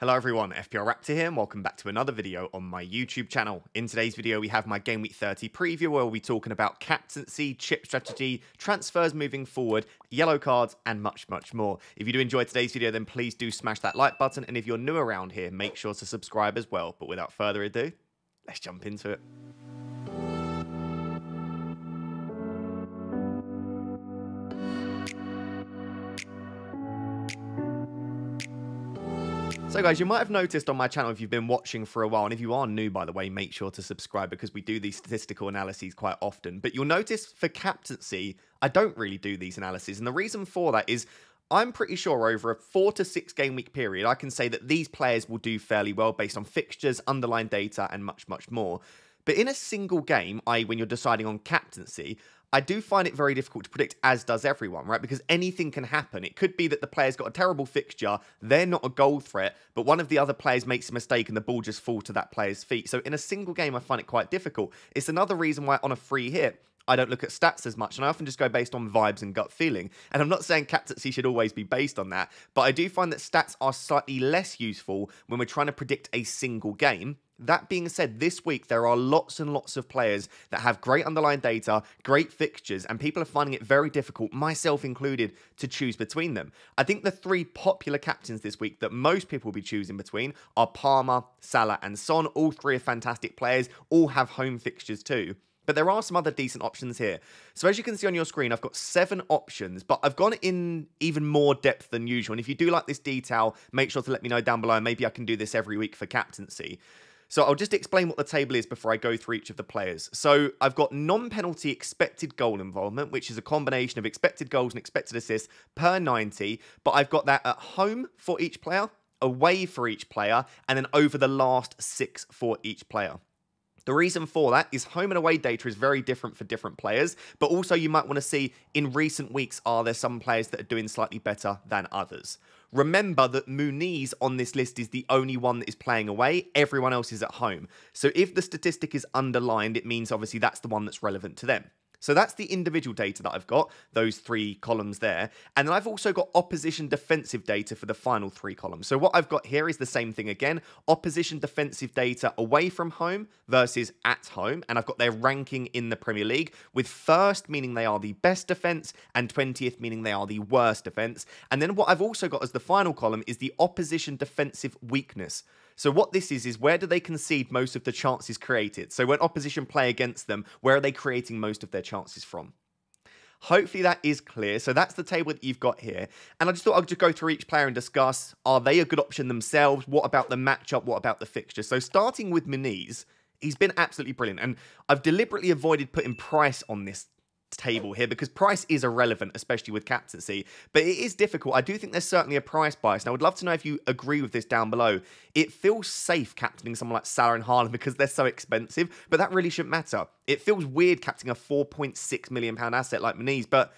Hello everyone, FPL Raptor here and welcome back to another video on my YouTube channel. In today's video we have my Game Week 30 preview where we'll be talking about captaincy, chip strategy, transfers moving forward, yellow cards and much more. If you do enjoy today's video then please do smash that like button, and if you're new around here make sure to subscribe as well. But without further ado, let's jump into it. So guys, you might have noticed on my channel if you've been watching for a while, and if you are new by the way, make sure to subscribe because we do these statistical analyses quite often. But you'll notice for captaincy, I don't really do these analyses, and the reason for that is I'm pretty sure over a 4 to 6 game week period, I can say that these players will do fairly well based on fixtures, underlying data and much more. But in a single game, i.e. when you're deciding on captaincy, I do find it very difficult to predict, as does everyone, right? Because anything can happen. It could be that the player's got a terrible fixture, they're not a goal threat, but one of the other players makes a mistake and the ball just falls to that player's feet. So in a single game, I find it quite difficult. It's another reason why on a free hit, I don't look at stats as much, and I often just go based on vibes and gut feeling. And I'm not saying captaincy should always be based on that, but I do find that stats are slightly less useful when we're trying to predict a single game. That being said, this week there are lots and lots of players that have great underlying data, great fixtures, and people are finding it very difficult, myself included, to choose between them. I think the three popular captains this week that most people will be choosing between are Palmer, Salah, and Son. All three are fantastic players, all have home fixtures too. But there are some other decent options here. So as you can see on your screen, I've got 7 options, but I've gone in even more depth than usual. And if you do like this detail, make sure to let me know down below. Maybe I can do this every week for captaincy. So I'll just explain what the table is before I go through each of the players. So I've got non-penalty expected goal involvement, which is a combination of expected goals and expected assists per 90. But I've got that at home for each player, away for each player, and then over the last 6 for each player. The reason for that is home and away data is very different for different players, but also you might want to see in recent weeks, are there some players that are doing slightly better than others? Remember that Muniz on this list is the only one that is playing away. Everyone else is at home. So if the statistic is underlined, it means obviously that's the one that's relevant to them. So that's the individual data that I've got, those 3 columns there. And then I've also got opposition defensive data for the final 3 columns. So what I've got here is the same thing again, opposition defensive data away from home versus at home. And I've got their ranking in the Premier League, with 1st meaning they are the best defense and 20th meaning they are the worst defense. And then what I've also got as the final column is the opposition defensive weakness. So what this is where do they concede most of the chances created? So when opposition play against them, where are they creating most of their chances from? Hopefully that is clear. So that's the table that you've got here. And I just thought I'd just go through each player and discuss, are they a good option themselves? What about the matchup? What about the fixture? So starting with Muniz, he's been absolutely brilliant. And I've deliberately avoided putting price on this table here because price is irrelevant, especially with captaincy, but it is difficult. I do think there's certainly a price bias, and I would love to know if you agree with this down below. It feels safe captaining someone like Salah and Haaland because they're so expensive, but that really shouldn't matter. It feels weird captaining a £4.6 million asset like Muniz, but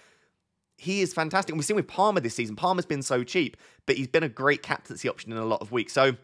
he is fantastic. And we've seen with Palmer this season, Palmer's been so cheap, but he's been a great captaincy option in a lot of weeks. So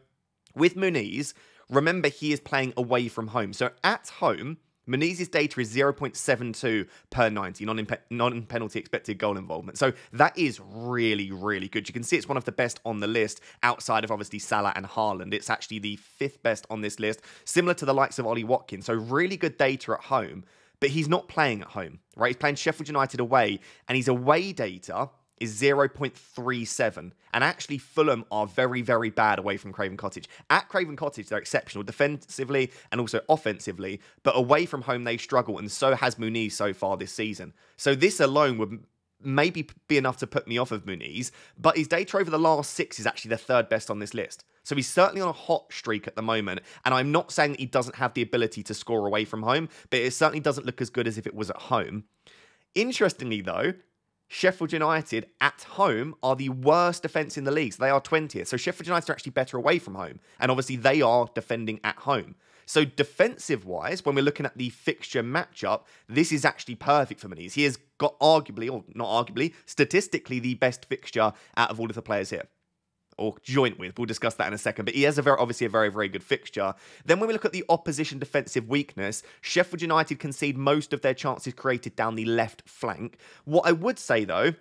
with Muniz, remember he is playing away from home. So at home, Muniz's data is 0.72 per 90, non-penalty expected goal involvement. So that is really, really good. You can see it's one of the best on the list outside of obviously Salah and Haaland. It's actually the 5th best on this list, similar to the likes of Ollie Watkins. So really good data at home, but he's not playing at home, right? He's playing Sheffield United away, and his away data is 0.37. And actually, Fulham are very, very bad away from Craven Cottage. At Craven Cottage, they're exceptional defensively and also offensively, but away from home, they struggle, and so has Muniz so far this season. So this alone would maybe be enough to put me off of Muniz, but his data over the last 6 is actually the 3rd best on this list. So he's certainly on a hot streak at the moment, and I'm not saying that he doesn't have the ability to score away from home, but it certainly doesn't look as good as if it was at home. Interestingly, though, Sheffield United at home are the worst defence in the league. So they are 20th. So Sheffield United are actually better away from home. And obviously they are defending at home. So defensive-wise, when we're looking at the fixture matchup, this is actually perfect for Muniz. He has got arguably, or not arguably, statistically the best fixture out of all of the players here. Or joint with. We'll discuss that in a second. But he has obviously a very good fixture. Then when we look at the opposition defensive weakness, Sheffield United concede most of their chances created down the left flank. What I would say, though,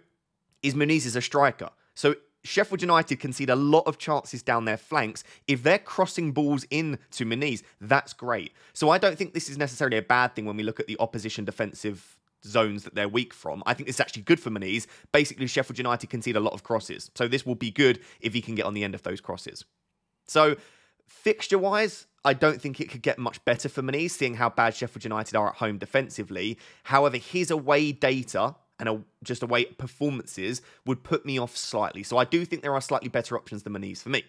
is Muniz is a striker. So Sheffield United concede a lot of chances down their flanks. If they're crossing balls in to Muniz, that's great. So I don't think this is necessarily a bad thing when we look at the opposition defensive zones that they're weak from. I think this is actually good for Muniz. Basically, Sheffield United concede a lot of crosses. So this will be good if he can get on the end of those crosses. So fixture-wise, I don't think it could get much better for Muniz, seeing how bad Sheffield United are at home defensively. However, his away data and just away performances would put me off slightly. So I do think there are slightly better options than Muniz for me.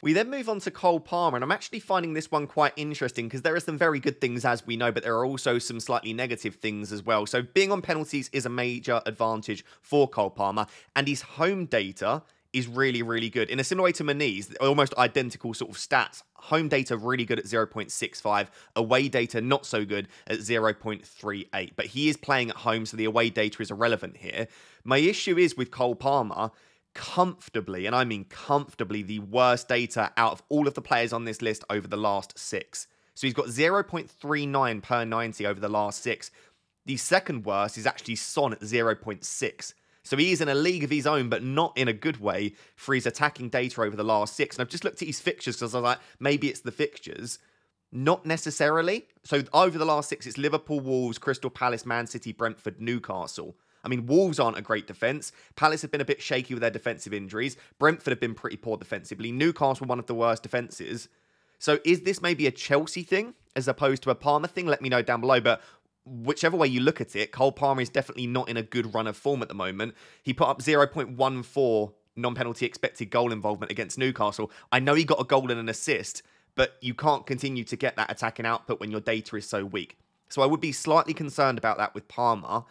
We then move on to Cole Palmer, and I'm actually finding this one quite interesting because there are some very good things, as we know, but there are also some slightly negative things as well. So being on penalties is a major advantage for Cole Palmer, and his home data is really, really good. In a similar way to Muniz, almost identical sort of stats. Home data really good at 0.65. Away data not so good at 0.38. But he is playing at home, so the away data is irrelevant here. My issue is with Cole Palmer, comfortably, and I mean comfortably, the worst data out of all of the players on this list over the last 6. So he's got 0.39 per 90 over the last 6. The second worst is actually Son at 0.6. So he is in a league of his own, but not in a good way for his attacking data over the last 6. And I've just looked at his fixtures because I was like, maybe it's the fixtures. Not necessarily. So over the last 6, it's Liverpool, Wolves, Crystal Palace, Man City, Brentford, Newcastle. I mean, Wolves aren't a great defence. Palace have been a bit shaky with their defensive injuries. Brentford have been pretty poor defensively. Newcastle, one of the worst defences. So is this maybe a Chelsea thing as opposed to a Palmer thing? Let me know down below. But whichever way you look at it, Cole Palmer is definitely not in a good run of form at the moment. He put up 0.14 non-penalty expected goal involvement against Newcastle. I know he got a goal and an assist, but you can't continue to get that attacking output when your data is so weak. So I would be slightly concerned about that with Palmer.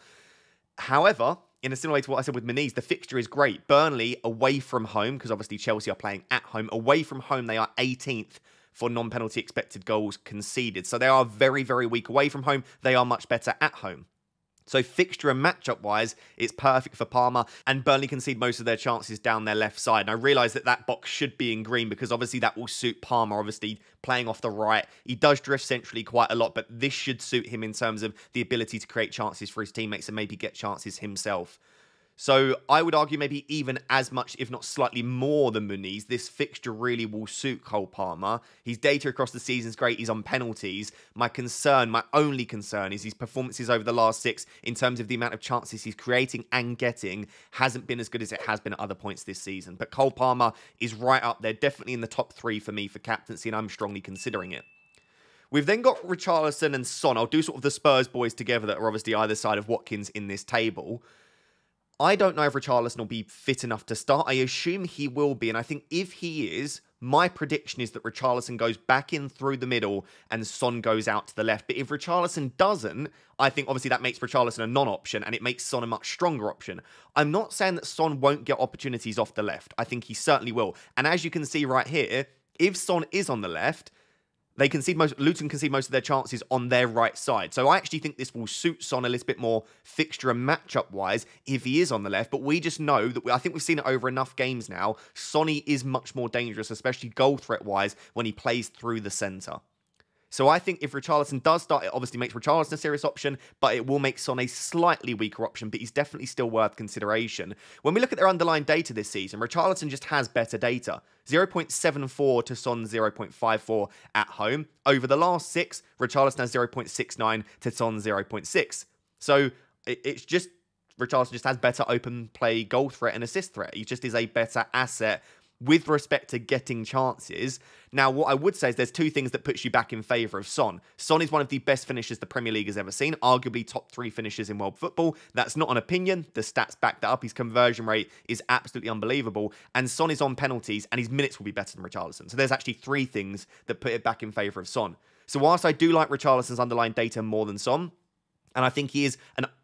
However, in a similar way to what I said with Muniz, the fixture is great. Burnley away from home, because obviously Chelsea are playing at home. Away from home, they are 18th. For non-penalty expected goals conceded. So they are very, very weak away from home. They are much better at home. So fixture and matchup-wise, it's perfect for Palmer. And Burnley concede most of their chances down their left side. And I realise that that box should be in green because obviously that will suit Palmer, obviously playing off the right. He does drift centrally quite a lot, but this should suit him in terms of the ability to create chances for his teammates and maybe get chances himself. So I would argue maybe even as much, if not slightly more than Muniz, this fixture really will suit Cole Palmer. His data across the season is great. He's on penalties. My concern, my only concern, is his performances over the last 6 in terms of the amount of chances he's creating and getting hasn't been as good as it has been at other points this season. But Cole Palmer is right up there, definitely in the top 3 for me for captaincy, and I'm strongly considering it. We've then got Richarlison and Son. I'll do sort of the Spurs boys together that are obviously either side of Watkins in this table. I don't know if Richarlison will be fit enough to start. I assume he will be, and I think if he is, my prediction is that Richarlison goes back in through the middle and Son goes out to the left. But if Richarlison doesn't, I think obviously that makes Richarlison a non-option and it makes Son a much stronger option. I'm not saying that Son won't get opportunities off the left. I think he certainly will. And as you can see right here, if Son is on the left, Luton concede most of their chances on their right side. So I actually think this will suit Son a little bit more fixture and matchup-wise if he is on the left. But we just know that, I think we've seen it over enough games now, Sonny is much more dangerous, especially goal threat-wise, when he plays through the centre. So I think if Richarlison does start, it obviously makes Richarlison a serious option, but it will make Son a slightly weaker option, but he's definitely still worth consideration. When we look at their underlying data this season, Richarlison just has better data. 0.74 to Son 0.54 at home. Over the last 6, Richarlison has 0.69 to Son 0.6. So it's just, Richarlison just has better open play goal threat and assist threat. He just is a better asset with respect to getting chances. Now, what I would say is there's 2 things that puts you back in favour of Son. Son is one of the best finishers the Premier League has ever seen, arguably top 3 finishers in world football. That's not an opinion. The stats back that up. His conversion rate is absolutely unbelievable. And Son is on penalties, and his minutes will be better than Richarlison. So there's actually 3 things that put it back in favour of Son. So whilst I do like Richarlison's underlying data more than Son, and I think he is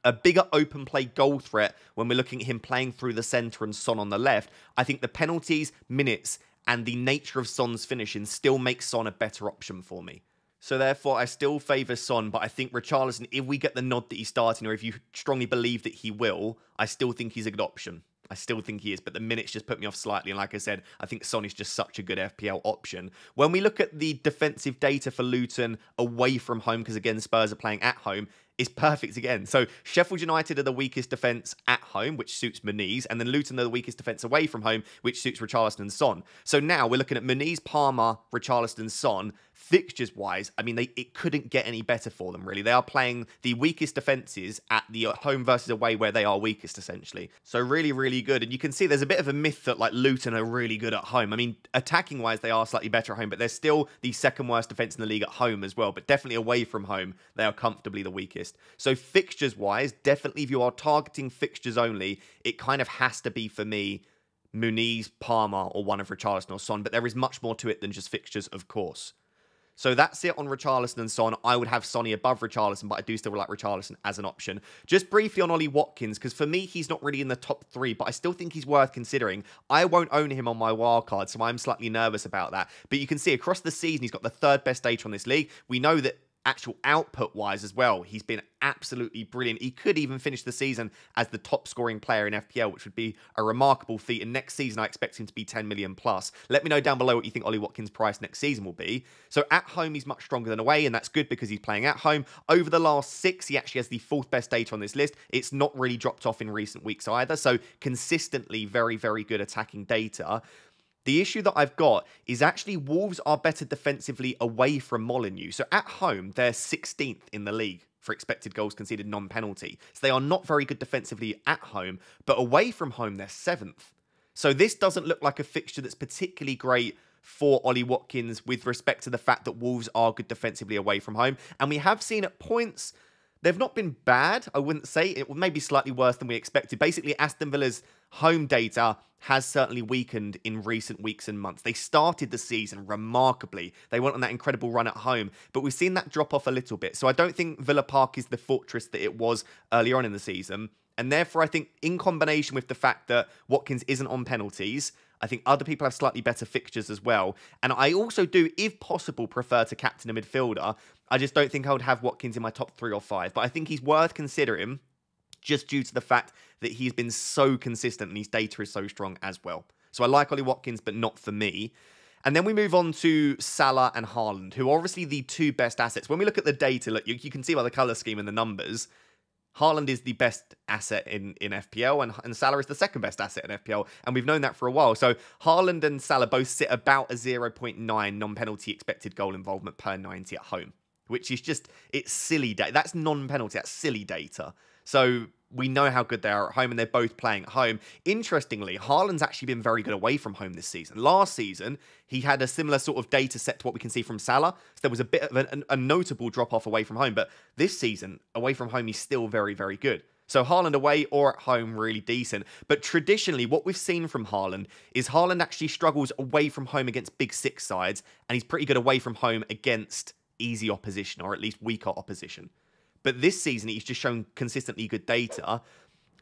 a bigger open play goal threat when we're looking at him playing through the centre and Son on the left, I think the penalties, minutes, and the nature of Son's finishing still makes Son a better option for me. So therefore, I still favour Son, but I think Richarlison, if we get the nod that he's starting, or if you strongly believe that he will, I still think he's a good option. I still think he is, but the minutes just put me off slightly. And like I said, I think Son is just such a good FPL option. When we look at the defensive data for Luton away from home, because again, Spurs are playing at home, is perfect again. So Sheffield United are the weakest defence at home, which suits Muniz, and then Luton are the weakest defence away from home, which suits Richarlison and Son. So now we're looking at Muniz, Palmer, Richarlison, Son. Fixtures-wise, I mean, it couldn't get any better for them, really. They are playing the weakest defences at the home versus away where they are weakest, essentially. So really, really good. And you can see there's a bit of a myth that, like, Luton are really good at home. I mean, attacking-wise, they are slightly better at home, but they're still the second worst defence in the league at home as well. But definitely away from home, they are comfortably the weakest. So fixtures-wise, definitely if you are targeting fixtures only, it kind of has to be, for me, Muniz, Palmer, or one of Richarlison or Son. But there is much more to it than just fixtures, of course. So that's it on Richarlison and Son. I would have Sonny above Richarlison, but I do still like Richarlison as an option. Just briefly on Ollie Watkins, because for me, he's not really in the top three, but I still think he's worth considering. I won't own him on my wildcard, so I'm slightly nervous about that. But you can see across the season, he's got the third best data on this league. We know that actual output-wise as well, he's been absolutely brilliant. He could even finish the season as the top-scoring player in FPL, which would be a remarkable feat. And next season, I expect him to be 10 million plus. Let me know down below what you think Ollie Watkins' price next season will be. So at home, he's much stronger than away, and that's good because he's playing at home. Over the last 6, he actually has the 4th best data on this list. It's not really dropped off in recent weeks either, so consistently very, very good attacking data. The issue that I've got is actually Wolves are better defensively away from Molineux. So at home, they're 16th in the league for expected goals conceded non-penalty. So they are not very good defensively at home, but away from home, they're 7th. So this doesn't look like a fixture that's particularly great for Ollie Watkins with respect to the fact that Wolves are good defensively away from home. And we have seen at points, they've not been bad, I wouldn't say. It may be slightly worse than we expected. Basically, Aston Villa's home data has certainly weakened in recent weeks and months. They started the season remarkably. They went on that incredible run at home, but we've seen that drop off a little bit. So I don't think Villa Park is the fortress that it was earlier on in the season. And therefore, I think in combination with the fact that Watkins isn't on penalties, I think other people have slightly better fixtures as well. And I also do, if possible, prefer to captain a midfielder. I just don't think I would have Watkins in my top 3 or 5. But I think he's worth considering just due to the fact that he's been so consistent and his data is so strong as well. So I like Ollie Watkins, but not for me. And then we move on to Salah and Haaland, who are obviously the 2 best assets. When we look at the data, look, you can see by the colour scheme and the numbers, Haaland is the best asset in FPL, and Salah is the 2nd best asset in FPL, and we've known that for a while. So Haaland and Salah both sit about a 0.9 non-penalty expected goal involvement per 90 at home, which is just, it's silly data. That's non-penalty, that's silly data. So we know how good they are at home, and they're both playing at home. Interestingly, Haaland's actually been very good away from home this season. Last season, he had a similar sort of data set to what we can see from Salah. So there was a bit of a notable drop-off away from home. But this season, away from home, he's still very, very good. So Haaland away or at home, really decent. But traditionally, what we've seen from Haaland is Haaland actually struggles away from home against big 6 sides, and he's pretty good away from home against easy opposition, or at least weaker opposition. But this season, he's just shown consistently good data.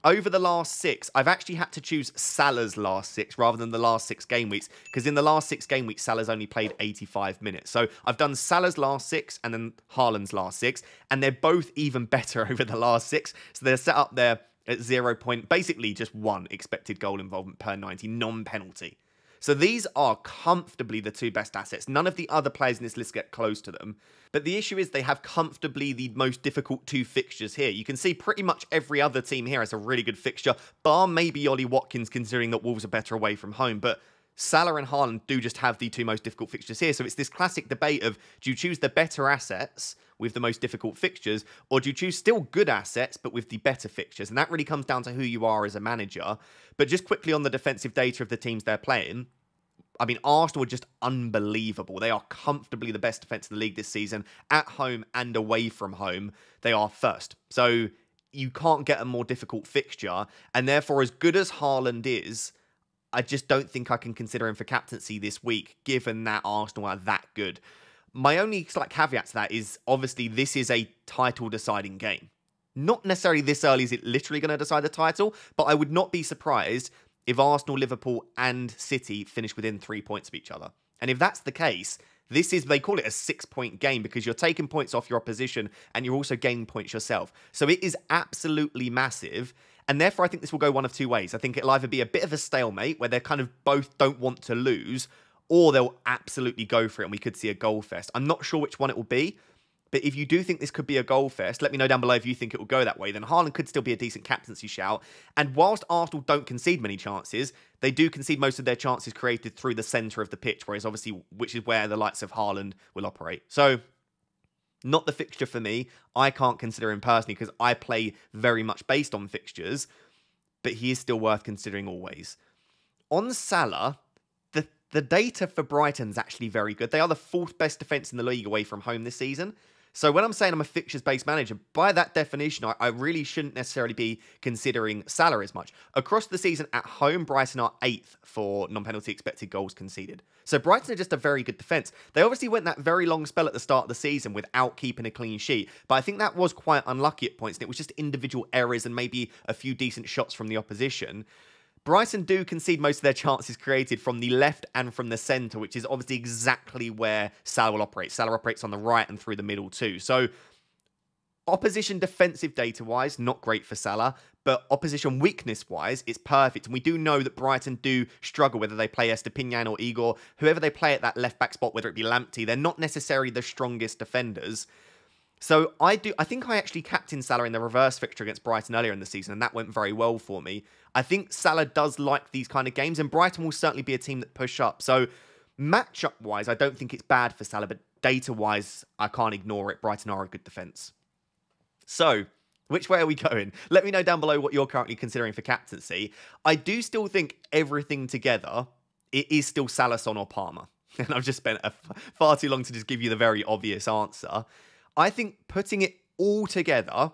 Over the last 6, I've actually had to choose Salah's last 6 rather than the last 6 game weeks, because in the last 6 game weeks, Salah's only played 85 minutes. So I've done Salah's last 6 and then Haaland's last 6, and they're both even better over the last 6. So they're set up there at basically just 1 expected goal involvement per 90, non-penalty. So these are comfortably the 2 best assets. None of the other players in this list get close to them. But the issue is they have comfortably the most difficult 2 fixtures here. You can see pretty much every other team here has a really good fixture, bar maybe Ollie Watkins, considering that Wolves are better away from home. But Salah and Haaland do just have the 2 most difficult fixtures here. So it's this classic debate of, do you choose the better assets with the most difficult fixtures, or do you choose still good assets but with the better fixtures? And that really comes down to who you are as a manager. But just quickly on the defensive data of the teams they're playing, I mean, Arsenal are just unbelievable. They are comfortably the best defence in the league this season. At home and away from home, they are first. So you can't get a more difficult fixture. And therefore, as good as Haaland is, I just don't think I can consider him for captaincy this week, given that Arsenal are that good. My only slight caveat to that is, obviously, this is a title-deciding game. Not necessarily this early is it literally going to decide the title, but I would not be surprised if Arsenal, Liverpool, and City finish within 3 points of each other. And if that's the case, this is, they call it a 6-point game, because you're taking points off your opposition and you're also gaining points yourself. So it is absolutely massive. And therefore, I think this will go one of 2 ways. I think it'll either be a bit of a stalemate where they're kind of both don't want to lose, or they'll absolutely go for it and we could see a goal fest. I'm not sure which one it will be, But if you do think this could be a goal fest, let me know down below if you think it will go that way. Then Haaland could still be a decent captaincy shout. And whilst Arsenal don't concede many chances, they do concede most of their chances created through the centre of the pitch, whereas obviously, which is where the likes of Haaland will operate. So not the fixture for me. I can't consider him personally because I play very much based on fixtures, but he is still worth considering always. On Salah, the data for Brighton's actually very good. They are the 4th best defence in the league away from home this season. So when I'm saying I'm a fixtures-based manager, by that definition, I really shouldn't necessarily be considering Salah as much. Across the season at home, Brighton are 8th for non-penalty expected goals conceded. So Brighton are just a very good defence. They obviously went that very long spell at the start of the season without keeping a clean sheet, but I think that was quite unlucky at points, and it was just individual errors and maybe a few decent shots from the opposition. Brighton do concede most of their chances created from the left and from the centre, which is obviously exactly where Salah will operate. Salah operates on the right and through the middle too. So opposition defensive data-wise, not great for Salah, but opposition weakness-wise, it's perfect. And we do know that Brighton do struggle, whether they play Estepinian or Igor, whoever they play at that left-back spot, whether it be Lamptey, they're not necessarily the strongest defenders. So I think I actually captained Salah in the reverse fixture against Brighton earlier in the season, and that went very well for me. I think Salah does like these kind of games, and Brighton will certainly be a team that push up. So matchup-wise, I don't think it's bad for Salah, but data-wise, I can't ignore it. Brighton are a good defence. So which way are we going? Let me know down below what you're currently considering for captaincy. I do still think everything together, it is still Salah, Son or Palmer. And I've just spent far too long to just give you the very obvious answer. I think putting it all together,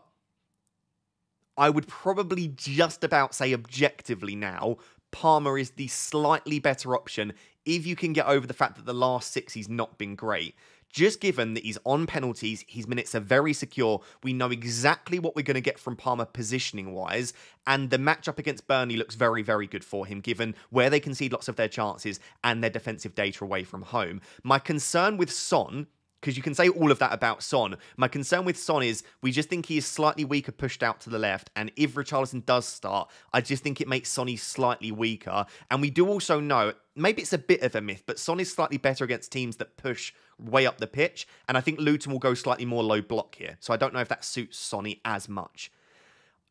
I would probably just about say objectively now, Palmer is the slightly better option if you can get over the fact that the last 6 he's not been great. Just given that he's on penalties, his minutes are very secure, we know exactly what we're going to get from Palmer positioning-wise, and the matchup against Burnley looks very, very good for him, given where they concede lots of their chances and their defensive data away from home. My concern with Son, because you can say all of that about Son. My concern with Son is we just think he is slightly weaker pushed out to the left. And if Richarlison does start, I just think it makes Sonny slightly weaker. And we do also know, maybe it's a bit of a myth, but Son is slightly better against teams that push way up the pitch. And I think Luton will go slightly more low block here. So I don't know if that suits Sonny as much.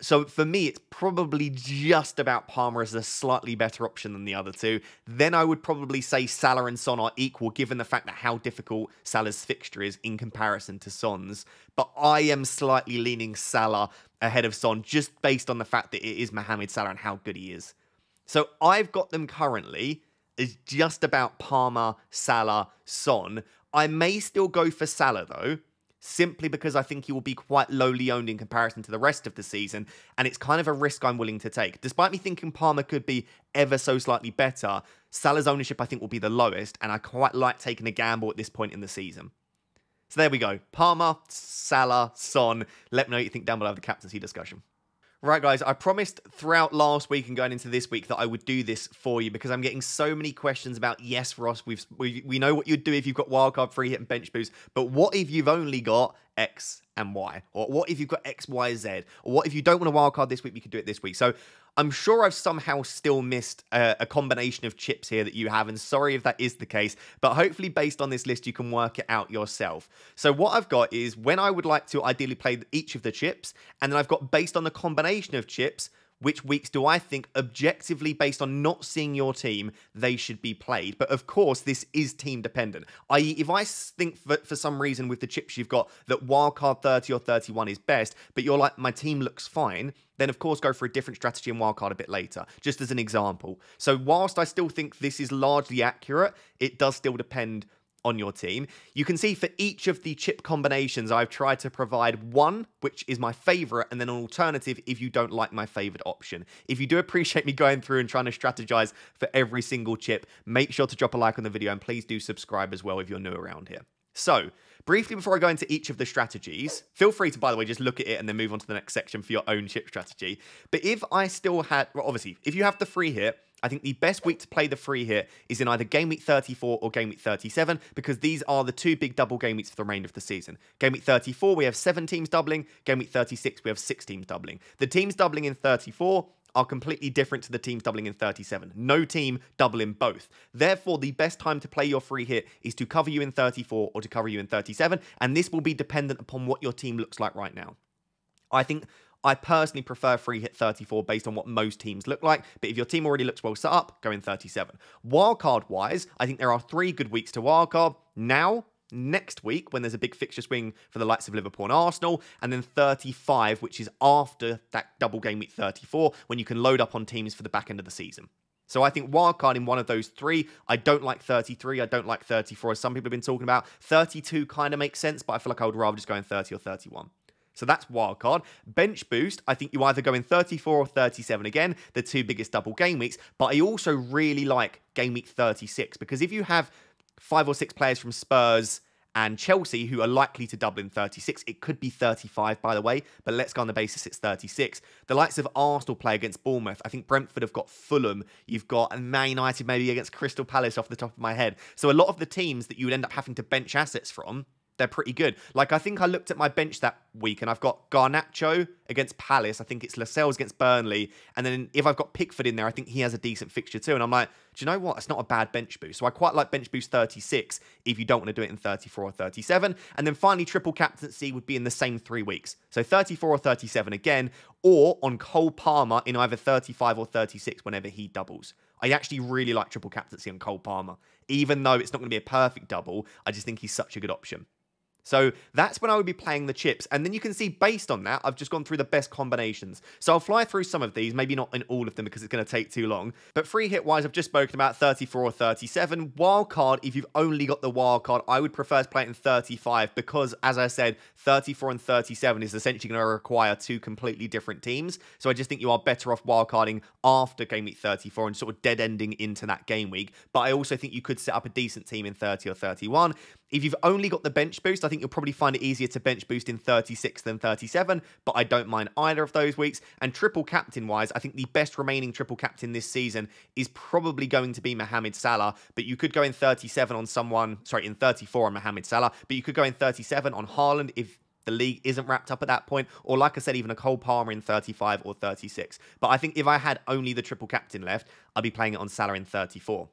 So for me, it's probably just about Palmer as a slightly better option than the other two. Then I would probably say Salah and Son are equal, given the fact that how difficult Salah's fixture is in comparison to Son's. But I am slightly leaning Salah ahead of Son, just based on the fact that it is Mohamed Salah and how good he is. So I've got them currently as just about Palmer, Salah, Son. I may still go for Salah, though, simply because I think he will be quite lowly owned in comparison to the rest of the season, and it's kind of a risk I'm willing to take. Despite me thinking Palmer could be ever so slightly better, Salah's ownership I think will be the lowest, and I quite like taking a gamble at this point in the season. So there we go. Palmer, Salah, Son. Let me know what you think down below the captaincy discussion. Right, guys, I promised throughout last week and going into this week that I would do this for you because I'm getting so many questions about, yes, Ross, we know what you'd do if you've got wildcard, free hit and bench boost, but what if you've only got X and Y? Or what if you've got X, Y, Z? Or what if you don't want a wildcard this week, you could do it this week? So I'm sure I've somehow still missed a combination of chips here that you have, and sorry if that is the case, but hopefully based on this list, you can work it out yourself. So what I've got is when I would like to ideally play each of the chips, and then I've got based on the combination of chips, which weeks do I think objectively based on not seeing your team, they should be played. But of course, this is team dependent, i.e. if I think for some reason with the chips you've got that wildcard 30 or 31 is best, but you're like, my team looks fine, then of course go for a different strategy and wildcard a bit later, just as an example. So whilst I still think this is largely accurate, it does still depend on your team. You can see for each of the chip combinations, I've tried to provide one, which is my favorite, and then an alternative if you don't like my favorite option. If you do appreciate me going through and trying to strategize for every single chip, make sure to drop a like on the video and please do subscribe as well if you're new around here. So briefly before I go into each of the strategies, feel free to, by the way, just look at it and then move on to the next section for your own chip strategy. But if I still had, well, obviously, if you have the free hit, I think the best week to play the free hit is in either game week 34 or game week 37, because these are the 2 big double game weeks for the remainder of the season. Game week 34, we have 7 teams doubling. Game week 36, we have 6 teams doubling. The teams doubling in 34 are completely different to the teams doubling in 37. No team doubling both. Therefore, the best time to play your free hit is to cover you in 34 or to cover you in 37, and this will be dependent upon what your team looks like right now. I think I personally prefer free hit 34 based on what most teams look like, but if your team already looks well set up, go in 37. Wildcard-wise, I think there are 3 good weeks to wildcard. Now, next week, when there's a big fixture swing for the likes of Liverpool and Arsenal, and then 35, which is after that double game week 34, when you can load up on teams for the back end of the season. So I think wildcard in one of those 3. I don't like 33. I don't like 34, as some people have been talking about. 32 kind of makes sense, but I feel like I would rather just go in 30 or 31. So that's wildcard. Bench boost, I think you either go in 34 or 37 again, the 2 biggest double game weeks. But I also really like game week 36, because if you have 5 or 6 players from Spurs and Chelsea who are likely to double in 36, it could be 35, by the way, but let's go on the basis it's 36. The likes of Arsenal play against Bournemouth. I think Brentford have got Fulham. You've got Man United maybe against Crystal Palace off the top of my head. So a lot of the teams that you would end up having to bench assets from, they're pretty good. Like, I think I looked at my bench that week and I've got Garnacho against Palace. I think it's Lascelles against Burnley. And then if I've got Pickford in there, I think he has a decent fixture too. And I'm like, do you know what? It's not a bad bench boost. So I quite like bench boost 36 if you don't want to do it in 34 or 37. And then finally, triple captaincy would be in the same 3 weeks. So 34 or 37 again, or on Cole Palmer in either 35 or 36 whenever he doubles. I actually really like triple captaincy on Cole Palmer. Even though it's not going to be a perfect double, I just think he's such a good option. So that's when I would be playing the chips. And then you can see, based on that, I've just gone through the best combinations. So I'll fly through some of these, maybe not in all of them because it's going to take too long. But free hit-wise, I've just spoken about 34 or 37. Wildcard, if you've only got the wildcard, I would prefer to play it in 35 because, as I said, 34 and 37 is essentially going to require 2 completely different teams. So I just think you are better off wildcarding after game week 34 and sort of dead-ending into that game week. But I also think you could set up a decent team in 30 or 31. If you've only got the bench boost, I think you'll probably find it easier to bench boost in 36 than 37, but I don't mind either of those weeks. And triple captain-wise, I think the best remaining triple captain this season is probably going to be Mohamed Salah, but you could go in 37 on someone, sorry, in 34 on Mohamed Salah, but you could go in 37 on Haaland if the league isn't wrapped up at that point, or like I said, even a Cole Palmer in 35 or 36. But I think if I had only the triple captain left, I'd be playing it on Salah in 34.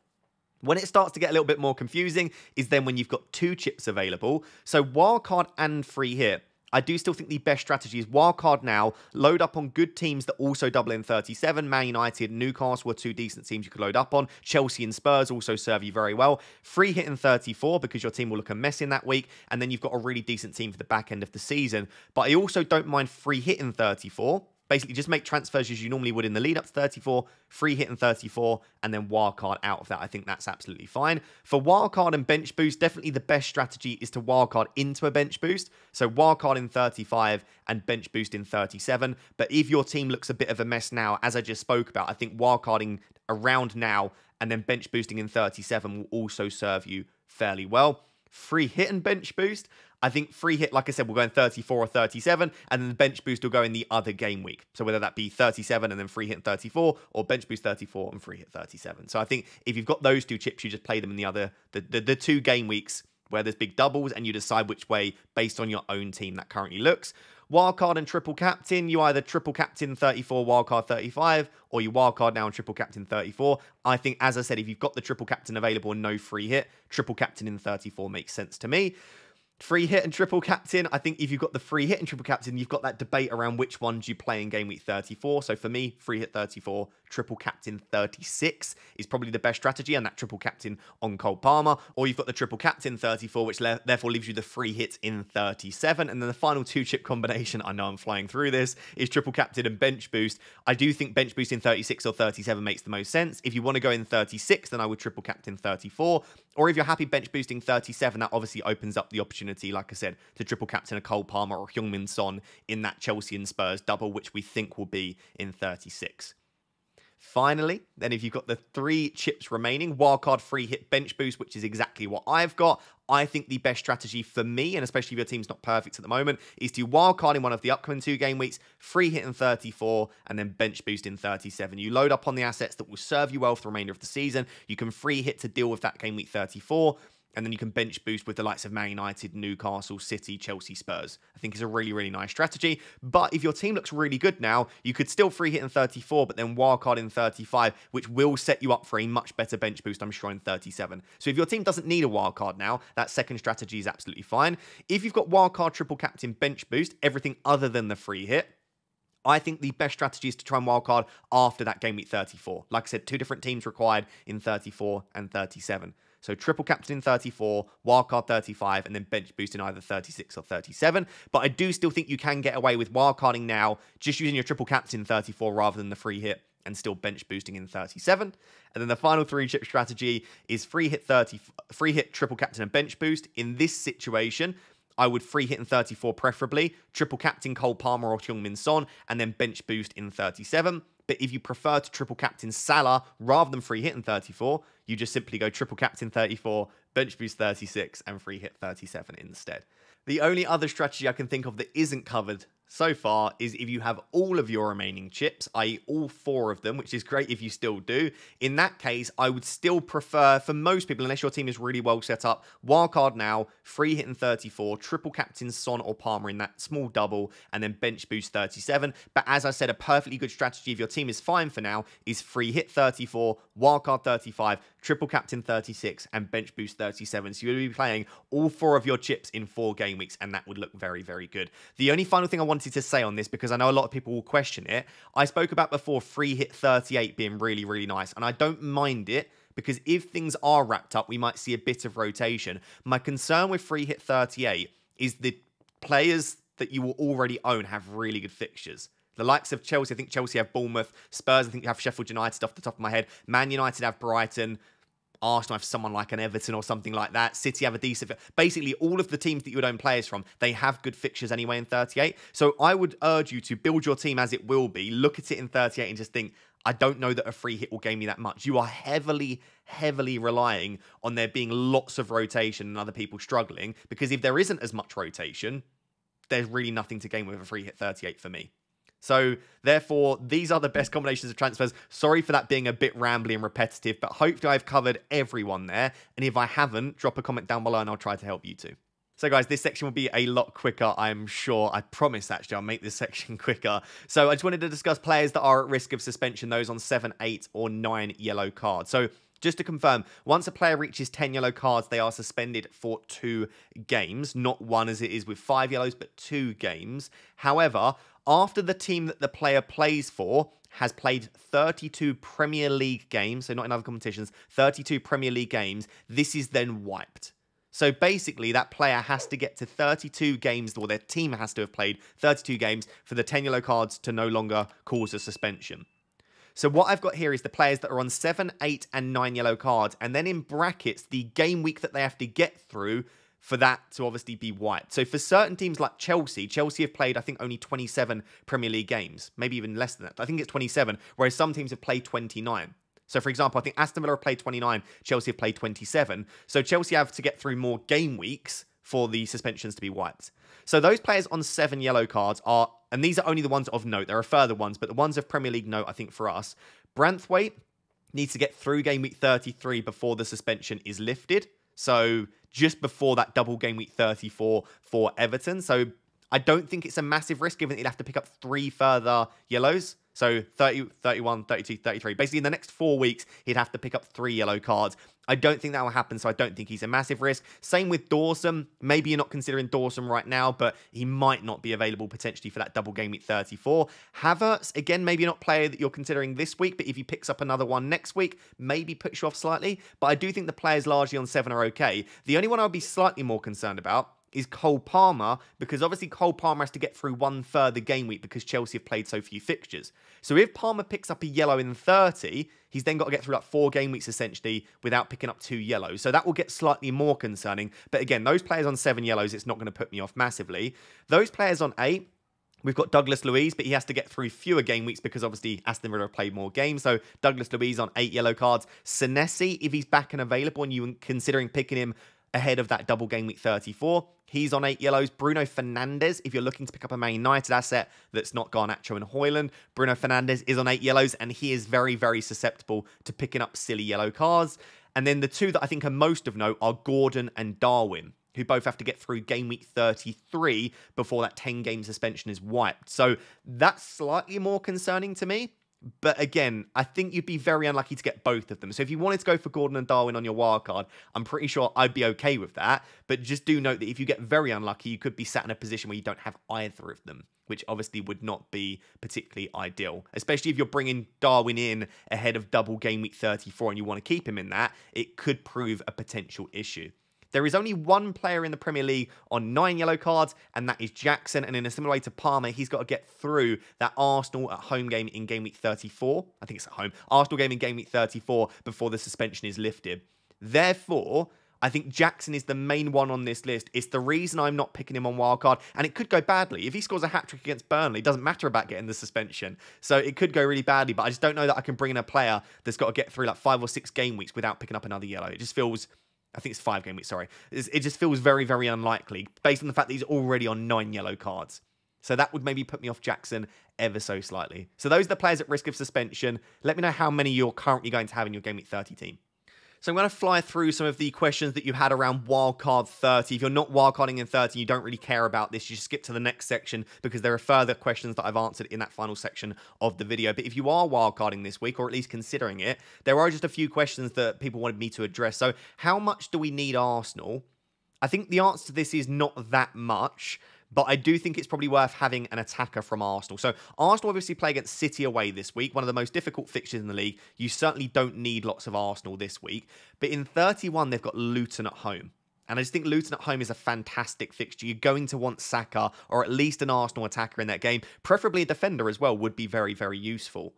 When it starts to get a little bit more confusing is then when you've got 2 chips available. So wildcard and free hit. I do still think the best strategy is wildcard now, load up on good teams that also double in 37. Man United, Newcastle are 2 decent teams you could load up on. Chelsea and Spurs also serve you very well. Free hit in 34 because your team will look a mess in that week. And then you've got a really decent team for the back end of the season. But I also don't mind free hit in 34. Basically, just make transfers as you normally would in the lead-up to 34, free hit in 34, and then wildcard out of that. I think that's absolutely fine. For wildcard and bench boost, definitely the best strategy is to wildcard into a bench boost. So wildcard in 35 and bench boost in 37. But if your team looks a bit of a mess now, as I just spoke about, I think wildcarding around now and then bench boosting in 37 will also serve you fairly well. Free hit and bench boost. I think free hit, like I said, will go in 34 or 37, and then the bench boost will go in the other game week. So whether that be 37 and then free hit in 34, or bench boost 34 and free hit 37. So I think if you've got those 2 chips, you just play them in the other, the 2 game weeks where there's big doubles, and you decide which way based on your own team that currently looks. Wildcard and triple captain, you either triple captain 34, wildcard 35, or you wildcard now and triple captain 34. I think, as I said, if you've got the triple captain available and no free hit, triple captain in 34 makes sense to me. Free hit and triple captain, I think if you've got the free hit and triple captain, you've got that debate around which ones you play in game week 34. So for me, free hit 34, triple captain 36 is probably the best strategy, and that triple captain on Cole Palmer. Or you've got the triple captain 34, which therefore leaves you the free hit in 37. And then the final 2 chip combination, I know I'm flying through this, is triple captain and bench boost. I do think bench boost in 36 or 37 makes the most sense. If you want to go in 36, then I would triple captain 34. Or if you're happy bench boosting 37, that obviously opens up the opportunity, like I said, to triple captain a Cole Palmer or Heung-min Son in that Chelsea and Spurs double, which we think will be in 36. Finally, then if you've got the 3 chips remaining, wildcard, free hit, bench boost, which is exactly what I've got, I think the best strategy for me, and especially if your team's not perfect at the moment, is to wildcard in one of the upcoming 2 game weeks, free hit in 34, and then bench boost in 37. You load up on the assets that will serve you well for the remainder of the season. You can free hit to deal with that game week 34. And then you can bench boost with the likes of Man United, Newcastle, City, Chelsea, Spurs. I think it's a really, really nice strategy. But if your team looks really good now, you could still free hit in 34, but then wildcard in 35, which will set you up for a much better bench boost, I'm sure, in 37. So if your team doesn't need a wildcard now, that second strategy is absolutely fine. If you've got wildcard, triple captain, bench boost, everything other than the free hit, I think the best strategy is to try and wildcard after that game week 34. Like I said, two different teams required in 34 and 37. So triple captain in 34, wildcard 35, and then bench boost in either 36 or 37. But I do still think you can get away with wildcarding now, just using your triple captain in 34 rather than the free hit, and still bench boosting in 37. And then the final three-chip strategy is free hit 30, free hit, triple captain, and bench boost. In this situation, I would free hit in 34 preferably, triple captain Cole Palmer or Heung-min Son, and then bench boost in 37. But if you prefer to triple captain Salah rather than free hit in 34, you just simply go triple captain 34, bench boost 36, and free hit 37 instead. The only other strategy I can think of that isn't covered so far is if you have all of your remaining chips, i.e. all four of them, which is great if you still do. In that case, I would still prefer, for most people, unless your team is really well set up, wildcard now, free hit in 34, triple captain Son or Palmer in that small double, and then bench boost 37. But as I said, a perfectly good strategy if your team is fine for now is free hit 34, wildcard 35, triple captain 36, and bench boost 37. So you'll be playing all four of your chips in four game weeks, and that would look very, very good. The only final thing I wanted to say on this, because I know a lot of people will question it, I spoke about before free hit 38 being really, really nice, and I don't mind it, because if things are wrapped up, we might see a bit of rotation. My concern with free hit 38 is the players that you will already own have really good fixtures. The likes of Chelsea, I think Chelsea have Bournemouth, Spurs, I think you have Sheffield United off the top of my head, Man United have Brighton, Arsenal have someone like an Everton or something like that. City have a decent... Basically, all of the teams that you would own players from, they have good fixtures anyway in 38. So I would urge you to build your team as it will be. Look at it in 38 and just think, I don't know that a free hit will gain me that much. You are heavily, heavily relying on there being lots of rotation and other people struggling, because if there isn't as much rotation, there's really nothing to gain with a free hit 38 for me. So, therefore, these are the best combinations of transfers. Sorry for that being a bit rambly and repetitive, but hopefully I've covered everyone there. And if I haven't, drop a comment down below and I'll try to help you too. So guys, this section will be a lot quicker, I'm sure. I promise, actually, I'll make this section quicker. So I just wanted to discuss players that are at risk of suspension, those on 7, 8, or 9 yellow cards. So just to confirm, once a player reaches 10 yellow cards, they are suspended for 2 games. Not 1 as it is with 5 yellows, but 2 games. However, after the team that the player plays for has played 32 Premier League games, so not in other competitions, 32 Premier League games, this is then wiped. So basically, that player has to get to 32 games, or their team has to have played 32 games for the 10 yellow cards to no longer cause a suspension. So what I've got here is the players that are on 7, 8, and 9 yellow cards, and then in brackets, the game week that they have to get through for that to obviously be wiped. So for certain teams like Chelsea, Chelsea have played, I think, only 27 Premier League games, maybe even less than that. I think it's 27, whereas some teams have played 29. So for example, I think Aston Villa have played 29, Chelsea have played 27. So Chelsea have to get through more game weeks for the suspensions to be wiped. So those players on 7 yellow cards are, and these are only the ones of note, there are further ones, but the ones of Premier League note, I think for us, Branthwaite needs to get through game week 33 before the suspension is lifted. So just before that double game week 34 for Everton. So I don't think it's a massive risk, given he'd have to pick up 3 further yellows. So 30, 31, 32, 33. Basically, in the next 4 weeks, he'd have to pick up 3 yellow cards. I don't think that will happen, so I don't think he's a massive risk. Same with Dawson. Maybe you're not considering Dawson right now, but he might not be available potentially for that double game week 34. Havertz, again, maybe not a player that you're considering this week, but if he picks up another one next week, maybe puts you off slightly. But I do think the players largely on 7 are okay. The only one I'll be slightly more concerned about is Cole Palmer, because obviously Cole Palmer has to get through 1 further game week because Chelsea have played so few fixtures. So if Palmer picks up a yellow in 30, he's then got to get through like 4 game weeks essentially without picking up 2 yellows. So that will get slightly more concerning. But again, those players on 7 yellows, it's not going to put me off massively. Those players on 8, we've got Douglas Luiz, but he has to get through fewer game weeks because obviously Aston Villa have played more games. So Douglas Luiz on 8 yellow cards. Senesi, if he's back and available and you're considering picking him ahead of that double game week 34, he's on 8 yellows. Bruno Fernandes, if you're looking to pick up a Man United asset that's not Garnacho and Haaland, Bruno Fernandes is on 8 yellows, and he is very, very susceptible to picking up silly yellow cards. And then the two that I think are most of note are Gordon and Darwin, who both have to get through game week 33 before that 10-game suspension is wiped. So that's slightly more concerning to me. But again, I think you'd be very unlucky to get both of them. So if you wanted to go for Gordon and Darwin on your wildcard, I'm pretty sure I'd be okay with that. But just do note that if you get very unlucky, you could be sat in a position where you don't have either of them, which obviously would not be particularly ideal, especially if you're bringing Darwin in ahead of double game week 34 and you want to keep him in that. It could prove a potential issue. There is only one player in the Premier League on 9 yellow cards, and that is Jackson. And in a similar way to Palmer, he's got to get through that Arsenal at home game in game week 34. I think it's at home. Arsenal game in game week 34 before the suspension is lifted. Therefore, I think Jackson is the main one on this list. It's the reason I'm not picking him on wildcard, and it could go badly. If he scores a hat-trick against Burnley, it doesn't matter about getting the suspension. So it could go really badly, but I just don't know that I can bring in a player that's got to get through like 5 or 6 game weeks without picking up another yellow. It just feels... I think it's 5 game weeks, sorry. It just feels very, very unlikely based on the fact that he's already on 9 yellow cards. So that would maybe put me off Jackson ever so slightly. So those are the players at risk of suspension. Let me know how many you're currently going to have in your game week 30 team. So I'm going to fly through some of the questions that you had around wildcard 30. If you're not wildcarding in 30, you don't really care about this. You just skip to the next section because there are further questions that I've answered in that final section of the video. But if you are wildcarding this week, or at least considering it, there are just a few questions that people wanted me to address. So how much do we need Arsenal? I think the answer to this is not that much. But I do think it's probably worth having an attacker from Arsenal. So Arsenal obviously play against City away this week, one of the most difficult fixtures in the league. You certainly don't need lots of Arsenal this week. But in 31, they've got Luton at home. And I just think Luton at home is a fantastic fixture. You're going to want Saka or at least an Arsenal attacker in that game. Preferably a defender as well would be very, very useful.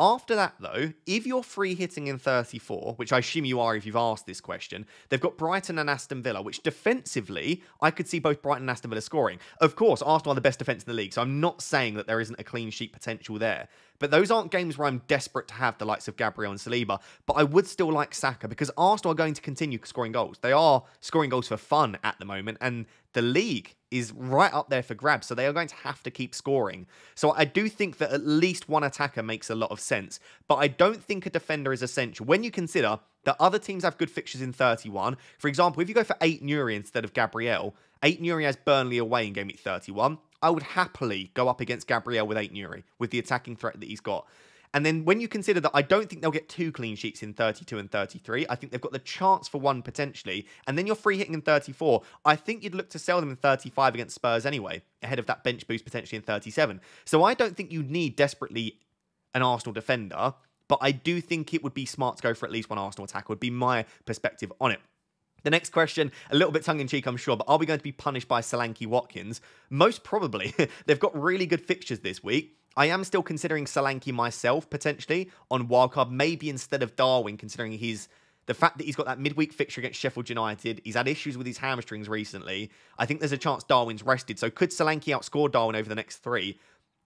After that, though, if you're free hitting in 34, which I assume you are if you've asked this question, they've got Brighton and Aston Villa, which defensively, I could see both Brighton and Aston Villa scoring. Of course, Arsenal are the best defence in the league, so I'm not saying that there isn't a clean sheet potential there. But those aren't games where I'm desperate to have the likes of Gabriel and Saliba. But I would still like Saka because Arsenal are going to continue scoring goals. They are scoring goals for fun at the moment, and the league is right up there for grabs, so they are going to have to keep scoring. So I do think that at least one attacker makes a lot of sense, but I don't think a defender is essential. When you consider that other teams have good fixtures in 31, for example, if you go for 8 Nuri instead of Gabriel, 8 Nuri has Burnley away in game week 31, I would happily go up against Gabriel with 8 Nuri, with the attacking threat that he's got. And then when you consider that I don't think they'll get 2 clean sheets in 32 and 33, I think they've got the chance for one potentially, and then you're free hitting in 34, I think you'd look to sell them in 35 against Spurs anyway, ahead of that bench boost potentially in 37. So I don't think you need desperately an Arsenal defender, but I do think it would be smart to go for at least one Arsenal attack, would be my perspective on it. The next question, a little bit tongue-in-cheek, I'm sure, but are we going to be punished by Solanke Watkins? Most probably. They've got really good fixtures this week. I am still considering Solanke myself, potentially, on wildcard, maybe instead of Darwin, considering the fact that he's got that midweek fixture against Sheffield United. He's had issues with his hamstrings recently. I think there's a chance Darwin's rested. So could Solanke outscore Darwin over the next 3?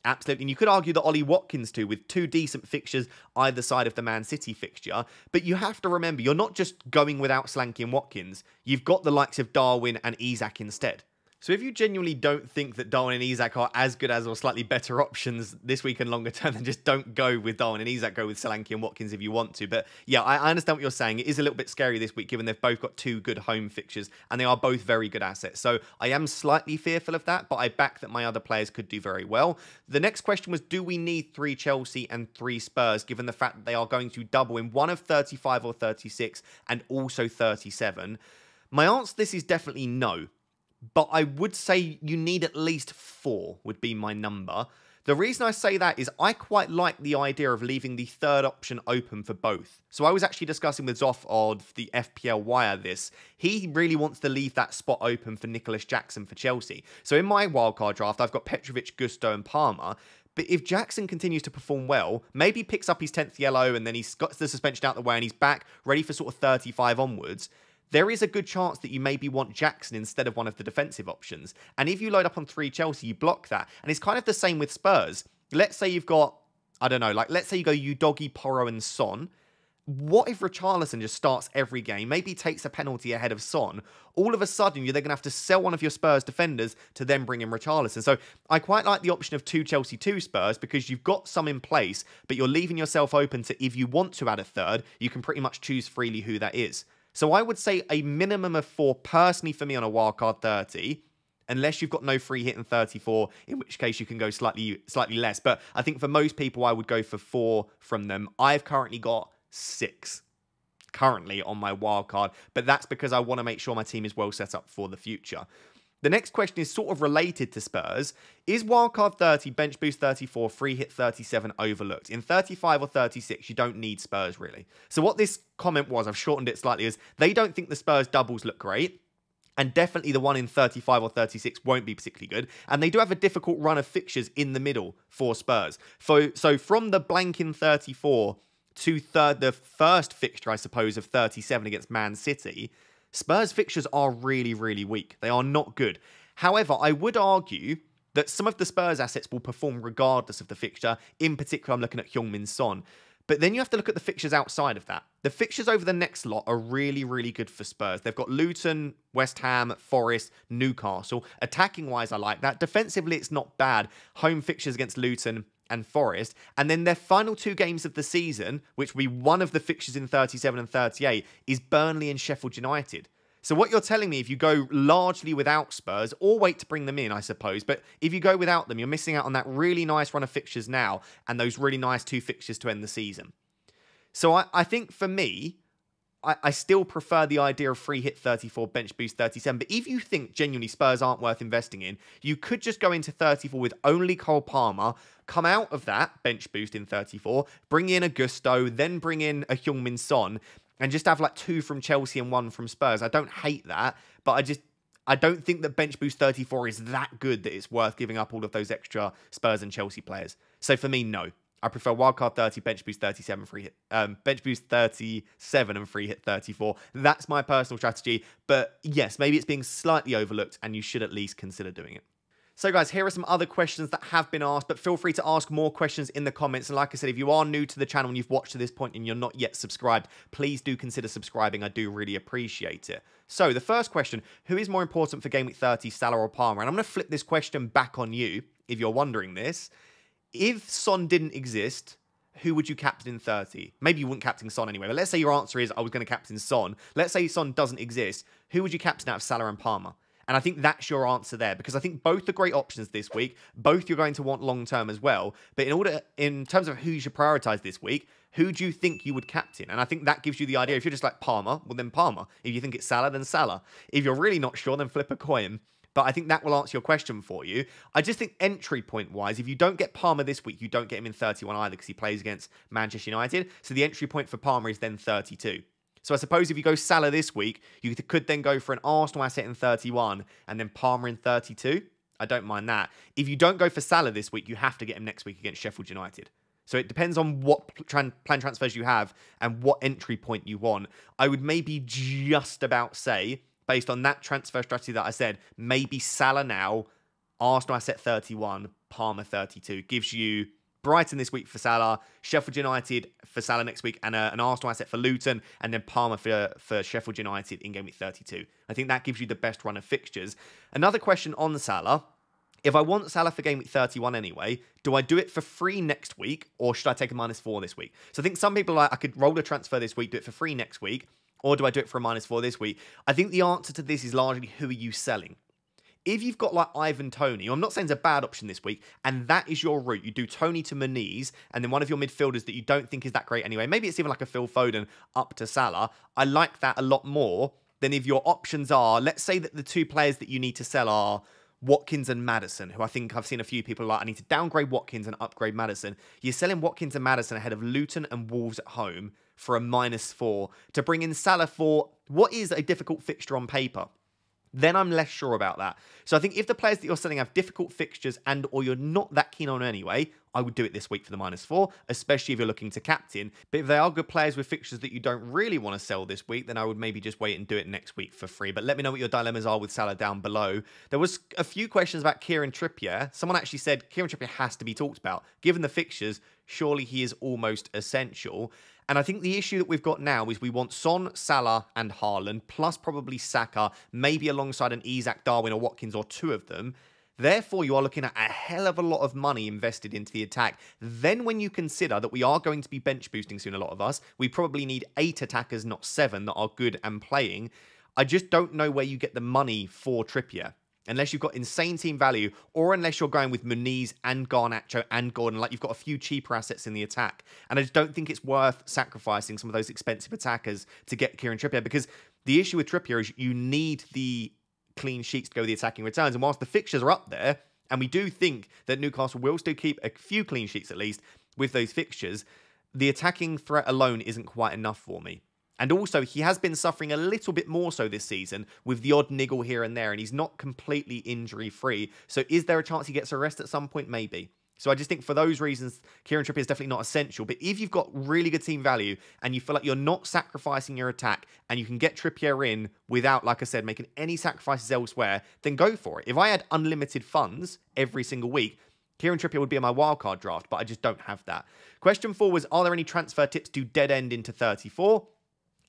Absolutely. And you could argue that Ollie Watkins too, with 2 decent fixtures either side of the Man City fixture. But you have to remember, you're not just going without Solanke and Watkins. You've got the likes of Darwin and Isak instead. So if you genuinely don't think that Darwin and Isak are as good as or slightly better options this week and longer term, then just don't go with Darwin and Isak, go with Solanke and Watkins if you want to. But yeah, I understand what you're saying. It is a little bit scary this week given they've both got 2 good home fixtures and they are both very good assets. So I am slightly fearful of that, but I back that my other players could do very well. The next question was, do we need 3 Chelsea and 3 Spurs given the fact that they are going to double in one of 35 or 36 and also 37? My answer to this is definitely no. But I would say you need at least 4 would be my number. The reason I say that is I quite like the idea of leaving the third option open for both. So I was actually discussing with Zoff of the FPL Wire this. He really wants to leave that spot open for Nicholas Jackson for Chelsea. So in my wildcard draft, I've got Petrovic, Gusto and Palmer. But if Jackson continues to perform well, maybe picks up his 10th yellow and then he's got the suspension out the way and he's back ready for sort of 35 onwards. There is a good chance that you maybe want Jackson instead of one of the defensive options. And if you load up on 3 Chelsea, you block that. And it's kind of the same with Spurs. Let's say you've got, I don't know, like let's say you go Udogie, Porro and Son. what if Richarlison just starts every game, maybe takes a penalty ahead of Son? All of a sudden, you're then going to have to sell one of your Spurs defenders to then bring in Richarlison. So I quite like the option of 2 Chelsea, 2 Spurs, because you've got some in place, but you're leaving yourself open to, if you want to add a third, you can pretty much choose freely who that is. So I would say a minimum of 4 personally for me on a wildcard 30, unless you've got no free hit in 34, in which case you can go slightly less. But I think for most people, I would go for 4 from them. I've currently got 6 currently on my wildcard, but that's because I want to make sure my team is well set up for the future. The next question is sort of related to Spurs. Is wildcard 30, bench boost 34, free hit 37 overlooked? In 35 or 36, you don't need Spurs really. So what this comment was, I've shortened it slightly, is they don't think the Spurs doubles look great. And definitely the one in 35 or 36 won't be particularly good. And they do have a difficult run of fixtures in the middle for Spurs. So from the blank in 34 to the first fixture, I suppose, of 37 against Man City, Spurs fixtures are really, really weak. They are not good. However, I would argue that some of the Spurs assets will perform regardless of the fixture. In particular, I'm looking at Heung-min Son. But then you have to look at the fixtures outside of that. The fixtures over the next lot are really, really good for Spurs. They've got Luton, West Ham, Forest, Newcastle. Attacking-wise, I like that. Defensively, it's not bad. Home fixtures against Luton and Forest. And then their final 2 games of the season, which will be one of the fixtures in 37 and 38, is Burnley and Sheffield United. So what you're telling me, if you go largely without Spurs, or wait to bring them in, I suppose, but if you go without them, you're missing out on that really nice run of fixtures now and those really nice 2 fixtures to end the season. So I think for me, I still prefer the idea of free hit 34, bench boost 37. But if you think genuinely Spurs aren't worth investing in, you could just go into 34 with only Cole Palmer, come out of that bench boost in 34, bring in a Gusto, then bring in a Heung-min Son, and just have like 2 from Chelsea and 1 from Spurs. I don't hate that, but I don't think that bench boost 34 is that good that it's worth giving up all of those extra Spurs and Chelsea players. So for me, no. I prefer wildcard 30, bench boost 37, free hit, bench boost 37 and free hit 34. That's my personal strategy. But yes, maybe it's being slightly overlooked and you should at least consider doing it. So guys, here are some other questions that have been asked, but feel free to ask more questions in the comments. And like I said, if you are new to the channel and you've watched to this point and you're not yet subscribed, please do consider subscribing. I do really appreciate it. So the first question, who is more important for game week 30, Salah or Palmer? And I'm going to flip this question back on you if you're wondering this. If Son didn't exist, who would you captain in 30? Maybe you wouldn't captain Son anyway, but let's say your answer is, I was going to captain Son. Let's say Son doesn't exist. Who would you captain out of Salah and Palmer? And I think that's your answer there, because I think both are great options this week. Both you're going to want long-term as well. But in terms of who you should prioritize this week, who do you think you would captain? And I think that gives you the idea. If you're just like Palmer, well, then Palmer. If you think it's Salah, then Salah. If you're really not sure, then flip a coin. But I think that will answer your question for you. I just think entry point-wise, if you don't get Palmer this week, you don't get him in 31 either, because he plays against Manchester United. So the entry point for Palmer is then 32. So I suppose if you go Salah this week, you could then go for an Arsenal asset in 31 and then Palmer in 32. I don't mind that. If you don't go for Salah this week, you have to get him next week against Sheffield United. So it depends on what plan transfers you have and what entry point you want. I would maybe just about say, based on that transfer strategy that I said, maybe Salah now, Arsenal asset 31, Palmer 32. Gives you Brighton this week for Salah, Sheffield United for Salah next week, and an Arsenal asset for Luton, and then Palmer for Sheffield United in game week 32. I think that gives you the best run of fixtures. Another question on Salah. If I want Salah for game week 31 anyway, do I do it for free next week, or should I take a -4 this week? So I think some people are like, I could roll a transfer this week, do it for free next week, or do I do it for a -4 this week? I think the answer to this is largely, who are you selling? If you've got like Ivan Toney, I'm not saying it's a bad option this week, and that is your route. You do Toney to Muniz, and then one of your midfielders that you don't think is that great anyway. Maybe it's even like a Phil Foden up to Salah. I like that a lot more than if your options are, let's say that the 2 players that you need to sell are Watkins and Madison, who I think I've seen a few people like, I need to downgrade Watkins and upgrade Madison. You're selling Watkins and Madison ahead of Luton and Wolves at home for a -4 to bring in Salah for what is a difficult fixture on paper. Then I'm less sure about that. So I think if the players that you're selling have difficult fixtures and or you're not that keen on anyway, I would do it this week for the -4, especially if you're looking to captain. But if they are good players with fixtures that you don't really want to sell this week, then I would maybe just wait and do it next week for free. But let me know what your dilemmas are with Salah down below. There was a few questions about Kieran Trippier. Someone actually said Kieran Trippier has to be talked about. Given the fixtures, surely he is almost essential. And I think the issue that we've got now is we want Son, Salah and Haaland, plus probably Saka, maybe alongside an Isak, Darwin or Watkins or two of them. Therefore, you are looking at a hell of a lot of money invested into the attack. Then when you consider that we are going to be bench boosting soon, a lot of us, we probably need 8 attackers, not 7, that are good and playing. I just don't know where you get the money for Trippier, unless you've got insane team value, or unless you're going with Muniz and Garnacho and Gordon, like you've got a few cheaper assets in the attack. And I just don't think it's worth sacrificing some of those expensive attackers to get Kieran Trippier, because the issue with Trippier is you need the clean sheets to go with the attacking returns. And whilst the fixtures are up there, and we do think that Newcastle will still keep a few clean sheets at least with those fixtures, the attacking threat alone isn't quite enough for me. And also, he has been suffering a little bit more so this season with the odd niggle here and there, and he's not completely injury-free. So is there a chance he gets a rest at some point? Maybe. So I just think for those reasons, Kieran Trippier is definitely not essential. But if you've got really good team value and you feel like you're not sacrificing your attack and you can get Trippier in without, like I said, making any sacrifices elsewhere, then go for it. If I had unlimited funds every single week, Kieran Trippier would be in my wildcard draft, but I just don't have that. Question 4 was, are there any transfer tips to dead end into 34?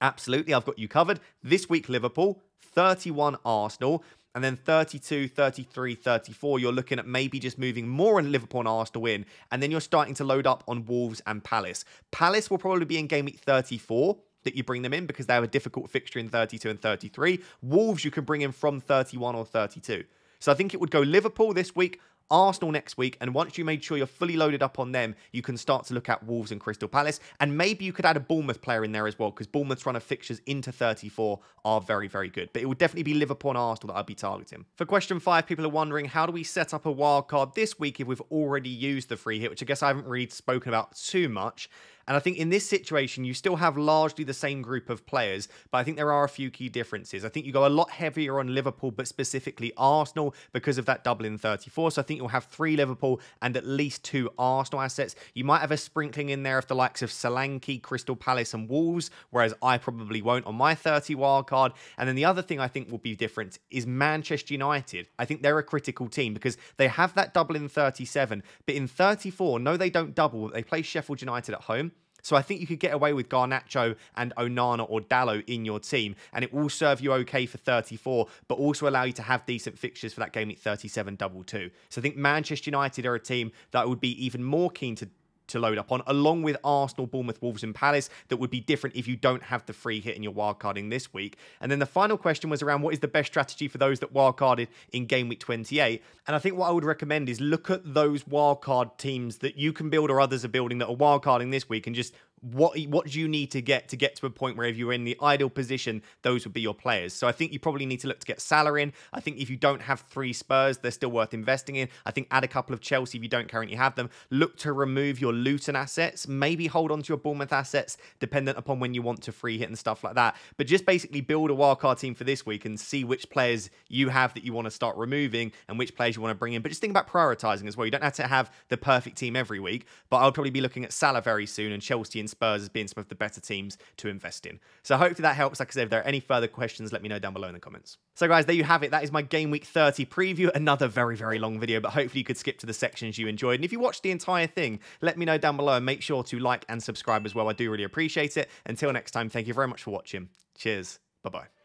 Absolutely, I've got you covered. This week, Liverpool, 31 Arsenal, and then 32, 33, 34. You're looking at maybe just moving more on Liverpool and Arsenal in, and then you're starting to load up on Wolves and Palace. Palace will probably be in game week 34 that you bring them in, because they have a difficult fixture in 32 and 33. Wolves you can bring in from 31 or 32. So I think it would go Liverpool this week, Arsenal next week, and once you made sure you're fully loaded up on them, you can start to look at Wolves and Crystal Palace, and maybe you could add a Bournemouth player in there as well, because Bournemouth's run of fixtures into 34 are very, very good. But it would definitely be Liverpool and Arsenal that I'd be targeting. For question 5, people are wondering, how do we set up a wild card this week if we've already used the free hit, which I guess I haven't really spoken about too much. And I think in this situation, you still have largely the same group of players, but I think there are a few key differences. I think you go a lot heavier on Liverpool, but specifically Arsenal, because of that double in 34. So I think you'll have 3 Liverpool and at least 2 Arsenal assets. You might have a sprinkling in there of the likes of Solanke, Crystal Palace and Wolves, whereas I probably won't on my 30 wildcard. And then the other thing I think will be different is Manchester United. I think they're a critical team because they have that double in 37, but in 34, no, they don't double. They play Sheffield United at home. So I think you could get away with Garnacho and Onana or Dalot in your team, and it will serve you okay for 34, but also allow you to have decent fixtures for that game at 37 double two. So I think Manchester United are a team that would be even more keen to load up on, along with Arsenal, Bournemouth, Wolves and Palace, that would be different if you don't have the free hit in your wildcarding this week. And then the final question was around what is the best strategy for those that wildcarded in game week 28. And I think what I would recommend is look at those wildcard teams that you can build or others are building that are wildcarding this week, and just what do you need to get to a point where if you're in the ideal position, those would be your players. So I think you probably need to look to get Salah in. I think if you don't have 3 Spurs, they're still worth investing in. I think add a couple of Chelsea if you don't currently have them. Look to remove your Luton assets. Maybe hold on to your Bournemouth assets, dependent upon when you want to free hit and stuff like that. But just basically build a wildcard team for this week and see which players you have that you want to start removing and which players you want to bring in. But just think about prioritizing as well. You don't have to have the perfect team every week, but I'll probably be looking at Salah very soon and Chelsea and Spurs as being some of the better teams to invest in. So hopefully that helps. Like I said, if there are any further questions, let me know down below in the comments. So guys, there you have it. That is my game week 30 preview. Another very, very long video, but hopefully you could skip to the sections you enjoyed. And if you watched the entire thing, let me know down below and make sure to like and subscribe as well. I do really appreciate it. Until next time, thank you very much for watching. Cheers. Bye-bye.